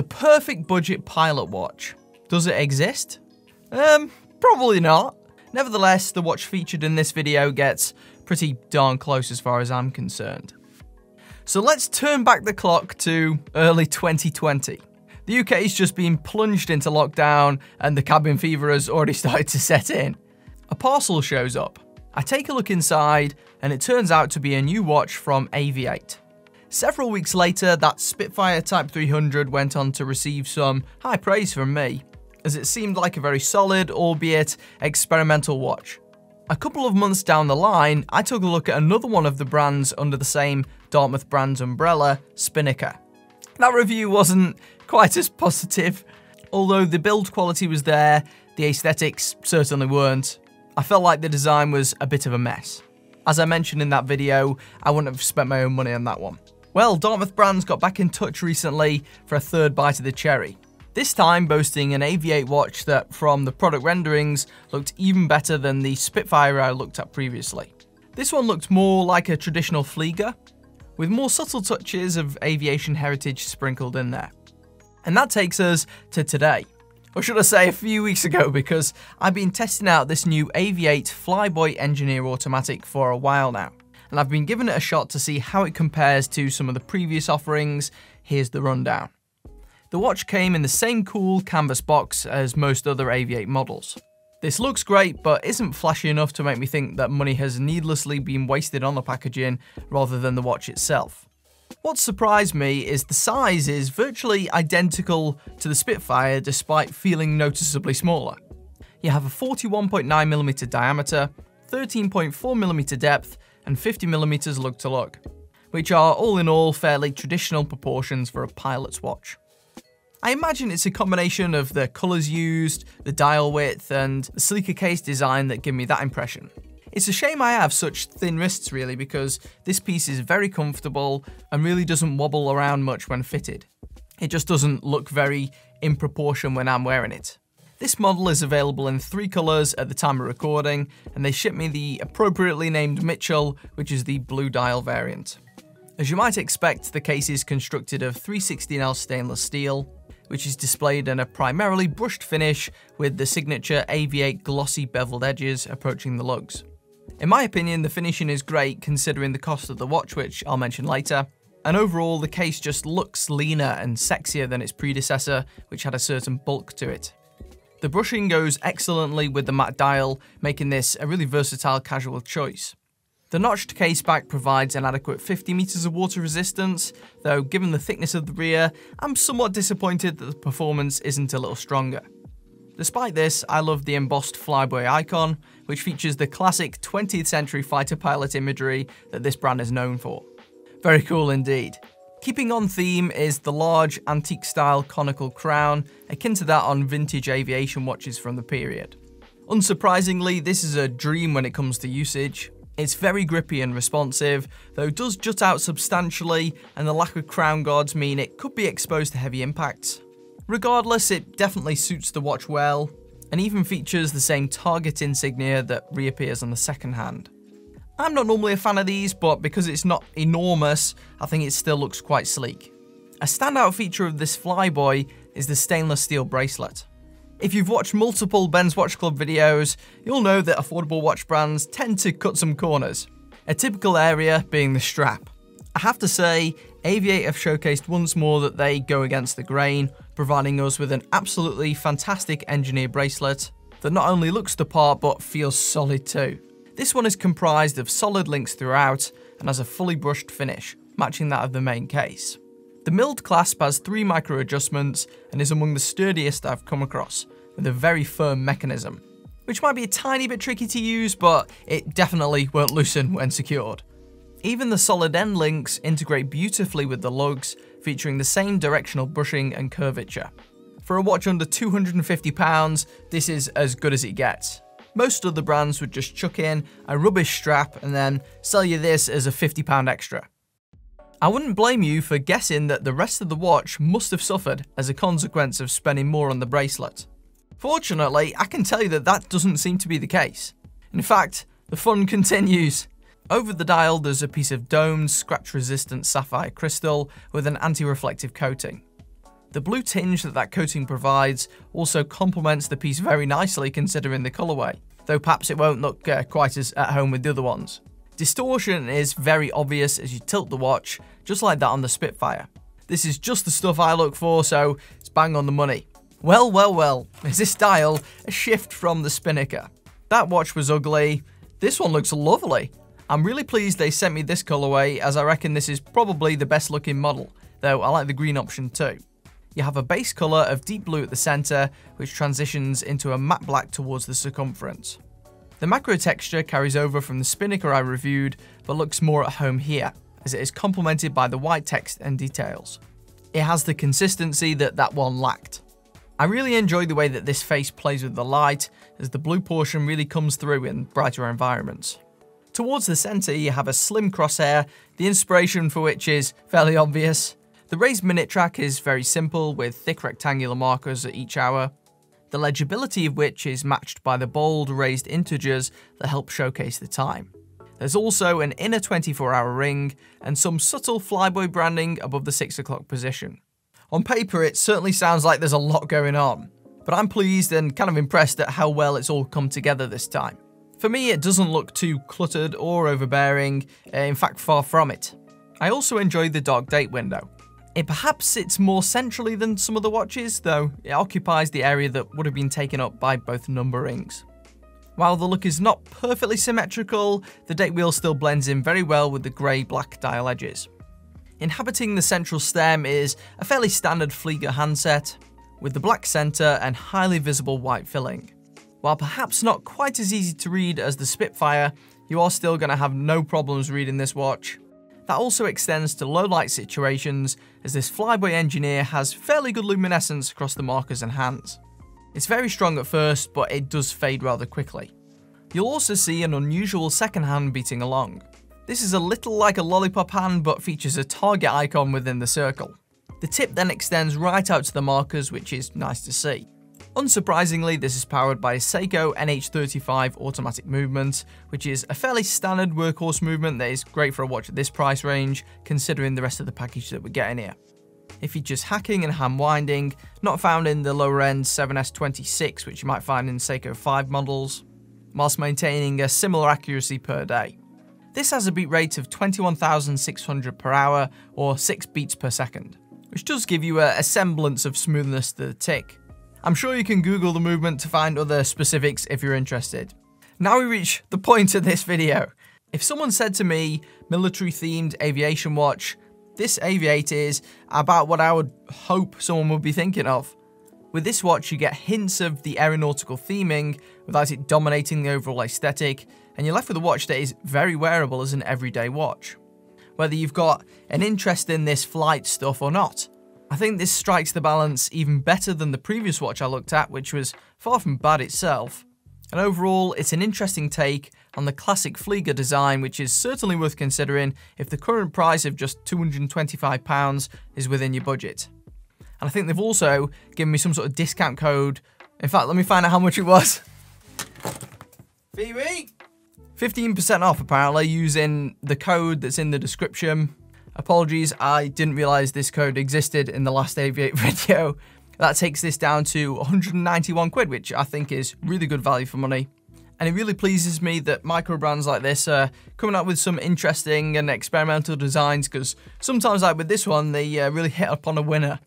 The perfect budget pilot watch. Does it exist? Probably not. Nevertheless, the watch featured in this video gets pretty darn close as far as I'm concerned. So let's turn back the clock to early 2020. The UK's just been plunged into lockdown and the cabin fever has already started to set in. A parcel shows up. I take a look inside and it turns out to be a new watch from Avi-8. Several weeks later, that Spitfire Type 300 went on to receive some high praise from me, as it seemed like a very solid, albeit experimental watch. A couple of months down the line, I took a look at another one of the brands under the same Dartmouth brand's umbrella, Spinnaker. That review wasn't quite as positive. Although the build quality was there, the aesthetics certainly weren't. I felt like the design was a bit of a mess. As I mentioned in that video, I wouldn't have spent my own money on that one. Well, Dartmouth brands got back in touch recently for a third bite of the cherry. This time boasting an Avi-8 watch that, from the product renderings, looked even better than the Spitfire I looked at previously. This one looked more like a traditional Flieger, with more subtle touches of aviation heritage sprinkled in there. And that takes us to today. Or should I say a few weeks ago, because I've been testing out this new Avi-8 Flyboy Engineer Automatic for a while now. And I've been giving it a shot to see how it compares to some of the previous offerings. Here's the rundown. The watch came in the same cool canvas box as most other Avi-8 models. This looks great, but isn't flashy enough to make me think that money has needlessly been wasted on the packaging rather than the watch itself. What surprised me is the size is virtually identical to the Spitfire despite feeling noticeably smaller. You have a 41.9mm diameter, 13.4mm depth, and 50mm lug to lug, which are all in all fairly traditional proportions for a pilot's watch. I imagine it's a combination of the colours used, the dial width, and the sleeker case design that give me that impression. It's a shame I have such thin wrists really, because this piece is very comfortable and really doesn't wobble around much when fitted. It just doesn't look very in proportion when I'm wearing it. This model is available in 3 colours at the time of recording, and they shipped me the appropriately named Mitchell, which is the blue dial variant. As you might expect, the case is constructed of 316L stainless steel, which is displayed in a primarily brushed finish with the signature Avi-8 glossy beveled edges approaching the lugs. In my opinion, the finishing is great considering the cost of the watch, which I'll mention later, and overall the case just looks leaner and sexier than its predecessor, which had a certain bulk to it. The brushing goes excellently with the matte dial, making this a really versatile casual choice. The notched case back provides an adequate 50 meters of water resistance, though given the thickness of the rear, I'm somewhat disappointed that the performance isn't a little stronger. Despite this, I love the embossed Flyboy icon, which features the classic 20th century fighter pilot imagery that this brand is known for. Very cool indeed. Keeping on theme is the large antique style conical crown, akin to that on vintage aviation watches from the period. Unsurprisingly, this is a dream when it comes to usage. It's very grippy and responsive, though it does jut out substantially, and the lack of crown guards mean it could be exposed to heavy impacts. Regardless, it definitely suits the watch well, and even features the same target insignia that reappears on the second hand. I'm not normally a fan of these, but because it's not enormous, I think it still looks quite sleek. A standout feature of this Flyboy is the stainless steel bracelet. If you've watched multiple Ben's Watch Club videos, you'll know that affordable watch brands tend to cut some corners, a typical area being the strap. I have to say, Avi-8 have showcased once more that they go against the grain, providing us with an absolutely fantastic engineer bracelet that not only looks the part but feels solid too. This one is comprised of solid links throughout and has a fully brushed finish, matching that of the main case. The milled clasp has 3 micro adjustments and is among the sturdiest I've come across, with a very firm mechanism, which might be a tiny bit tricky to use, but it definitely won't loosen when secured. Even the solid end links integrate beautifully with the lugs, featuring the same directional brushing and curvature. For a watch under £250, this is as good as it gets. Most other brands would just chuck in a rubbish strap and then sell you this as a £50 extra. I wouldn't blame you for guessing that the rest of the watch must have suffered as a consequence of spending more on the bracelet. Fortunately, I can tell you that that doesn't seem to be the case. In fact, the fun continues. Over the dial, there's a piece of domed, scratch-resistant sapphire crystal with an anti-reflective coating. The blue tinge that coating provides also complements the piece very nicely considering the colorway, though perhaps it won't look quite as at home with the other ones. Distortion is very obvious as you tilt the watch, just like that on the Spitfire. This is just the stuff I look for, so it's bang on the money. Well, well, well, is this dial a shift from the Spinnaker? That watch was ugly, this one looks lovely. I'm really pleased they sent me this colorway as I reckon this is probably the best looking model, though I like the green option too. You have a base colour of deep blue at the centre, which transitions into a matte black towards the circumference. The macro texture carries over from the Spinnaker I reviewed, but looks more at home here, as it is complemented by the white text and details. It has the consistency that one lacked. I really enjoy the way that this face plays with the light, as the blue portion really comes through in brighter environments. Towards the centre you have a slim crosshair, the inspiration for which is fairly obvious. The raised minute track is very simple, with thick rectangular markers at each hour, the legibility of which is matched by the bold raised integers that help showcase the time. There's also an inner 24-hour ring and some subtle Flyboy branding above the 6 o'clock position. On paper it certainly sounds like there's a lot going on, but I'm pleased and kind of impressed at how well it's all come together this time. For me it doesn't look too cluttered or overbearing, in fact far from it. I also enjoyed the dark date window. It perhaps sits more centrally than some other watches, though it occupies the area that would have been taken up by both number rings. While the look is not perfectly symmetrical, the date wheel still blends in very well with the grey-black dial edges. Inhabiting the central stem is a fairly standard Flieger handset, with the black centre and highly visible white filling. While perhaps not quite as easy to read as the Spitfire, you are still going to have no problems reading this watch. That also extends to low light situations, as this Flyboy Engineer has fairly good luminescence across the markers and hands. It's very strong at first, but it does fade rather quickly. You'll also see an unusual second hand beating along. This is a little like a lollipop hand, but features a target icon within the circle. The tip then extends right out to the markers, which is nice to see. Unsurprisingly, this is powered by a Seiko NH35 automatic movement, which is a fairly standard workhorse movement that is great for a watch at this price range, considering the rest of the package that we're getting here. It features hacking and hand winding, not found in the lower end 7S26, which you might find in Seiko 5 models, whilst maintaining a similar accuracy per day. This has a beat rate of 21,600 per hour, or 6 beats per second, which does give you a semblance of smoothness to the tick. I'm sure you can Google the movement to find other specifics if you're interested. Now we reach the point of this video. If someone said to me, military themed aviation watch, this Avi-8 is about what I would hope someone would be thinking of. With this watch you get hints of the aeronautical theming without it dominating the overall aesthetic, and you're left with a watch that is very wearable as an everyday watch, whether you've got an interest in this flight stuff or not. I think this strikes the balance even better than the previous watch I looked at, which was far from bad itself. And overall, it's an interesting take on the classic Flieger design, which is certainly worth considering if the current price of just £225 is within your budget. And I think they've also given me some sort of discount code. In fact, let me find out how much it was. VW! 15% off apparently, using the code that's in the description. Apologies, I didn't realise this code existed in the last Avi-8 video. That takes this down to 191 quid, which I think is really good value for money. And it really pleases me that micro brands like this are coming up with some interesting and experimental designs, because sometimes, like with this one, they really hit upon a winner.